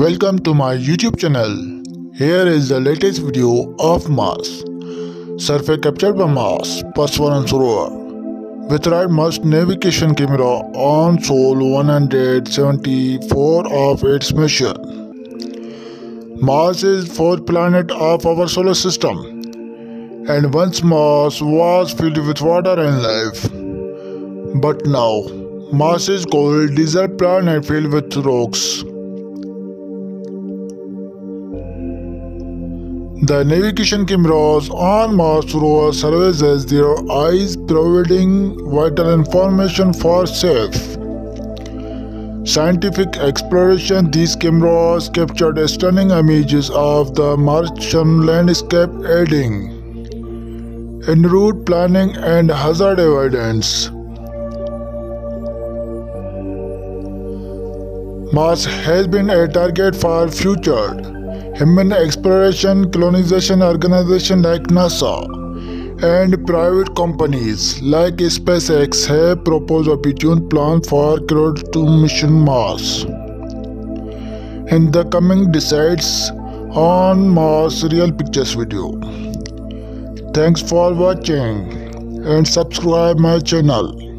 Welcome to my YouTube channel. Here is the latest video of Mars survey captured by Mars Perseverance rover with rightmost navigation camera on sol 174 of its mission. Mars is fourth planet of our solar system, and once Mars was filled with water and life, but now Mars is cold desert planet filled with rocks. The navigation cameras on Mars rover services their eyes, providing vital information for safe scientific exploration. These cameras captured stunning images of the Martian landscape, aiding in route planning and hazard avoidance. Mars has been a target for future human exploration, colonization organizations like NASA and private companies like SpaceX have proposed a planned plan for crew to mission Mars. In the coming decides on Mars Real Pictures video. Thanks for watching and subscribe my channel.